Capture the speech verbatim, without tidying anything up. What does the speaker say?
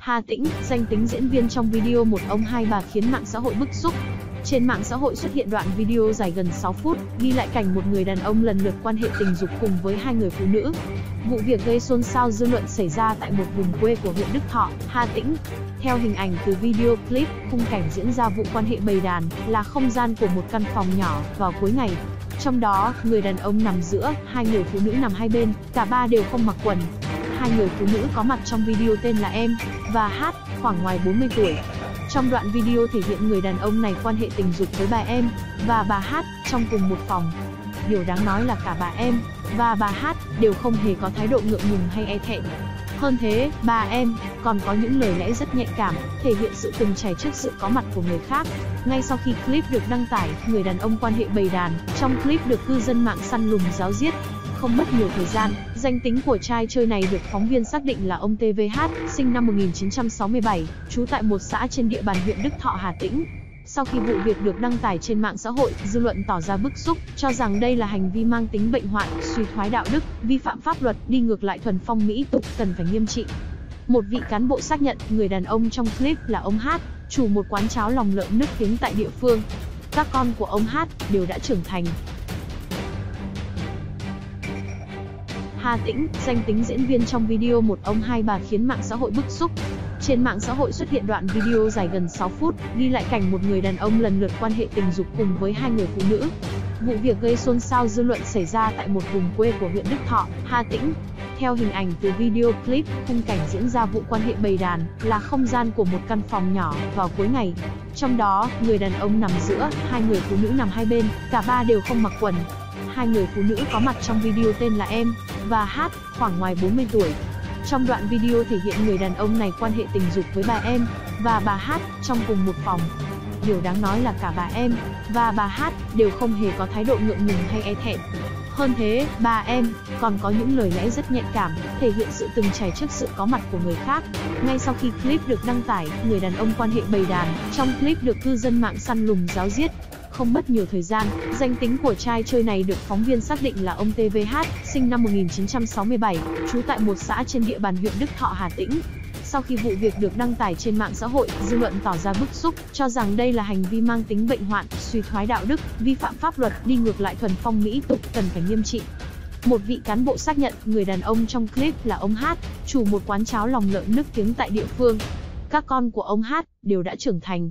Hà Tĩnh, danh tính diễn viên trong video Một Ông Hai Bà khiến mạng xã hội bức xúc. Trên mạng xã hội xuất hiện đoạn video dài gần sáu phút, ghi lại cảnh một người đàn ông lần lượt quan hệ tình dục cùng với hai người phụ nữ. Vụ việc gây xôn xao dư luận xảy ra tại một vùng quê của huyện Đức Thọ, Hà Tĩnh. Theo hình ảnh từ video clip, khung cảnh diễn ra vụ quan hệ bầy đàn là không gian của một căn phòng nhỏ vào cuối ngày. Trong đó, người đàn ông nằm giữa, hai người phụ nữ nằm hai bên, cả ba đều không mặc quần. Hai người phụ nữ có mặt trong video tên là Em và Hát, khoảng ngoài bốn mươi tuổi. Trong đoạn video thể hiện người đàn ông này quan hệ tình dục với bà Em và bà Hát trong cùng một phòng. Điều đáng nói là cả bà Em và bà Hát đều không hề có thái độ ngượng ngùng hay e thẹn. Hơn thế, bà Em còn có những lời lẽ rất nhạy cảm, thể hiện sự từng trải trước sự có mặt của người khác. Ngay sau khi clip được đăng tải, người đàn ông quan hệ bầy đàn trong clip được cư dân mạng săn lùng ráo riết. Không mất nhiều thời gian, danh tính của trai chơi này được phóng viên xác định là ông tê vê hát, sinh năm một nghìn chín trăm sáu mươi bảy, trú tại một xã trên địa bàn huyện Đức Thọ, Hà Tĩnh. Sau khi vụ việc được đăng tải trên mạng xã hội, dư luận tỏ ra bức xúc, cho rằng đây là hành vi mang tính bệnh hoạn, suy thoái đạo đức, vi phạm pháp luật, đi ngược lại thuần phong mỹ tục, cần phải nghiêm trị. Một vị cán bộ xác nhận, người đàn ông trong clip là ông Hát, chủ một quán cháo lòng lợn nức tiếng tại địa phương. Các con của ông Hát đều đã trưởng thành. Hà Tĩnh, danh tính diễn viên trong video Một Ông Hai Bà khiến mạng xã hội bức xúc. Trên mạng xã hội xuất hiện đoạn video dài gần sáu phút, ghi lại cảnh một người đàn ông lần lượt quan hệ tình dục cùng với hai người phụ nữ. Vụ việc gây xôn xao dư luận xảy ra tại một vùng quê của huyện Đức Thọ, Hà Tĩnh. Theo hình ảnh từ video clip, khung cảnh diễn ra vụ quan hệ bầy đàn là không gian của một căn phòng nhỏ vào cuối ngày. Trong đó, người đàn ông nằm giữa, hai người phụ nữ nằm hai bên, cả ba đều không mặc quần. Hai người phụ nữ có mặt trong video tên là Em và Hát, khoảng ngoài bốn mươi tuổi. Trong đoạn video thể hiện người đàn ông này quan hệ tình dục với bà Em và bà Hát trong cùng một phòng. Điều đáng nói là cả bà Em và bà Hát đều không hề có thái độ ngượng ngùng hay e thẹn. Hơn thế, bà Em còn có những lời lẽ rất nhạy cảm, thể hiện sự từng trải trước sự có mặt của người khác. Ngay sau khi clip được đăng tải, người đàn ông quan hệ bầy đàn trong clip được cư dân mạng săn lùng ráo riết. Không mất nhiều thời gian, danh tính của trai chơi này được phóng viên xác định là ông tê vê hát, sinh năm một nghìn chín trăm sáu mươi bảy, trú tại một xã trên địa bàn huyện Đức Thọ, Hà Tĩnh. Sau khi vụ việc được đăng tải trên mạng xã hội, dư luận tỏ ra bức xúc, cho rằng đây là hành vi mang tính bệnh hoạn, suy thoái đạo đức, vi phạm pháp luật, đi ngược lại thuần phong mỹ tục, cần phải nghiêm trị. Một vị cán bộ xác nhận, người đàn ông trong clip là ông Hát, chủ một quán cháo lòng lợn nức tiếng tại địa phương. Các con của ông Hát đều đã trưởng thành.